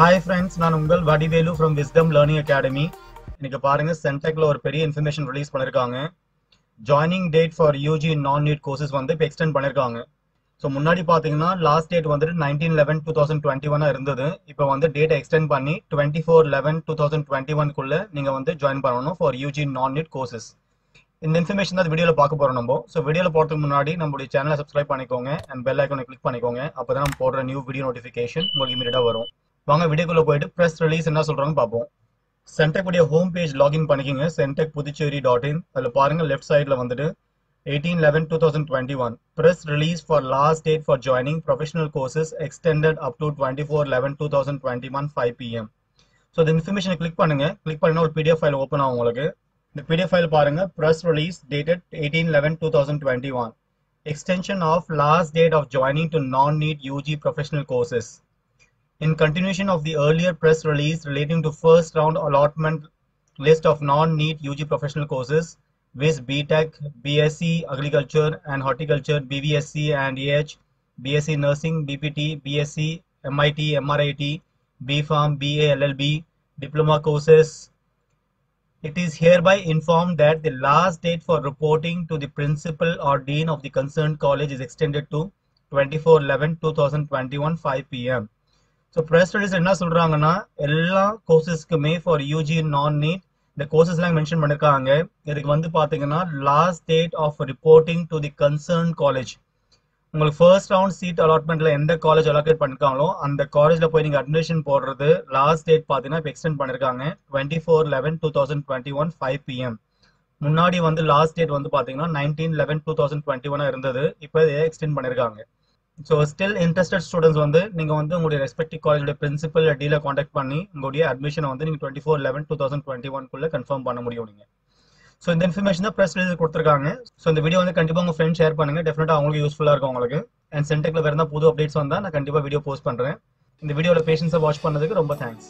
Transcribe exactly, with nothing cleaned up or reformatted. Hi friends, நான் உங்கள் Vadivelu from Wisdom Learning Academy. இன்னைக்கு பாருங்க Sentecல ஒரு பெரிய இன்ஃபர்மேஷன் ரிலீஸ் பண்ணிருக்காங்க. Joining date for U G non-need courses வந்து இப்போ extend பண்ணிருக்காங்க. So முன்னாடி பாத்தீங்கன்னா last date வந்து nineteen eleven twenty twenty-one இருந்தது. இப்போ வந்து date extend பண்ணி twenty-four eleven twenty twenty-one குள்ள நீங்க வந்து join பண்ணனும் for U G non-need courses. இந்த இன்ஃபர்மேஷன் தான் வீடியோல பார்க்க போறோம் நம்ம. So வீடியோல போறதுக்கு முன்னாடி நம்மளுடைய சேனலை subscribe பண்ணிக்கோங்க and bell icon I click பண்ணிக்கோங்க. அப்பதான் நம்ம போடுற new video notification உங்களுக்கு இமிடியேட்டா வரும். வாங்க வீடியோக்குள்ள போயிட்டு பிரஸ் ரிலீஸ் என்ன சொல்றாங்க பாப்போம். சென்டெக் உடைய ஹோம் பேஜ் லாகின் பண்ணிக்கங்க. sentec puducherry dot in அதுல பாருங்க லெஃப்ட் சைடுல வந்துட்டு eighteen eleven twenty twenty-one press release for last date for joining professional courses extended up to twenty-four eleven twenty twenty-one five p m so இந்த இன்ஃபர்மேஷனை click பண்ணுங்க. Click பண்ணினா ஒரு P D F file open ஆகும் உங்களுக்கு. இந்த P D F file பாருங்க. Press release dated eighteen eleven twenty twenty-one extension of last date of joining to non need U G professional courses. In continuation of the earlier press release relating to first round allotment list of non-need U G professional courses, Vis B Tech, B S c Agriculture and Horticulture, B B S c and E H, B S c Nursing, B P T, B S c M I T, M R I T, B Pharm, B A L L B, diploma courses. It is hereby informed that the last date for reporting to the principal or dean of the concerned college is extended to twenty-four eleven twenty twenty-one five p m So press release என்ன சொல்றாங்கன்னா எல்லா கோர்சஸ்க்குமே for U G non-need இந்த courses எல்லாம் mention பண்ணிருக்காங்க. இதுக்கு வந்து பாத்தீங்கன்னா last date of reporting to the concerned college. உங்களுக்கு first round seat allotmentல எந்த காலேஜ் allocate பண்ணிருக்காங்களோ அந்த காலேஜ்ல போய் நீங்க admission போடுறது last date பாத்தீங்கன்னா இப்போ extend பண்ணிருக்காங்க twenty-four eleven twenty twenty-one five p m முன்னாடி வந்து last date வந்து பாத்தீங்கன்னா nineteen eleven twenty twenty-one இருந்தது. இப்போ இதை extend பண்ணிருக்காங்க. So still interested students வந்து நீங்க வந்து உங்களுடைய ரெஸ்பெக்டிவ் காலேஜோட பிரின்சிபல் டீல காண்டாக்ட் பண்ணி உங்களுடைய அட்மிஷனை வந்து நீங்க twenty-four eleven twenty twenty-one குள்ள கன்ஃபார்ம் பண்ண முடியும் நீங்க. சோ இந்த இன்ஃபர்மேஷன் தான் பிரஸ் ரிலீஸ் கொடுத்திருக்காங்க. சோ இந்த வீடியோ வந்து கண்டிப்பா உங்க ஃப்ரெண்ட் ஷேர் பண்ணுங்க. டெஃபினட்டா அவங்களுக்கு யூஸ்ஃபுல்லா இருக்கும் உங்களுக்கு. அண்ட் சென்டெக்ல வேற ஏதாவது புது அப்டேட்ஸ் வந்தா நான் கண்டிப்பா வீடியோ போஸ்ட் பண்றேன். இந்த வீடியோல பேஷன்ஸா வாட்ச் பண்ணதுக்கு ரொம்ப தேங்க்ஸ்.